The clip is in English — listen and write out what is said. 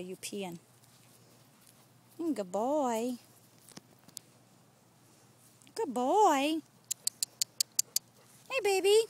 you peeing? Good boy. Good boy. Hey, baby.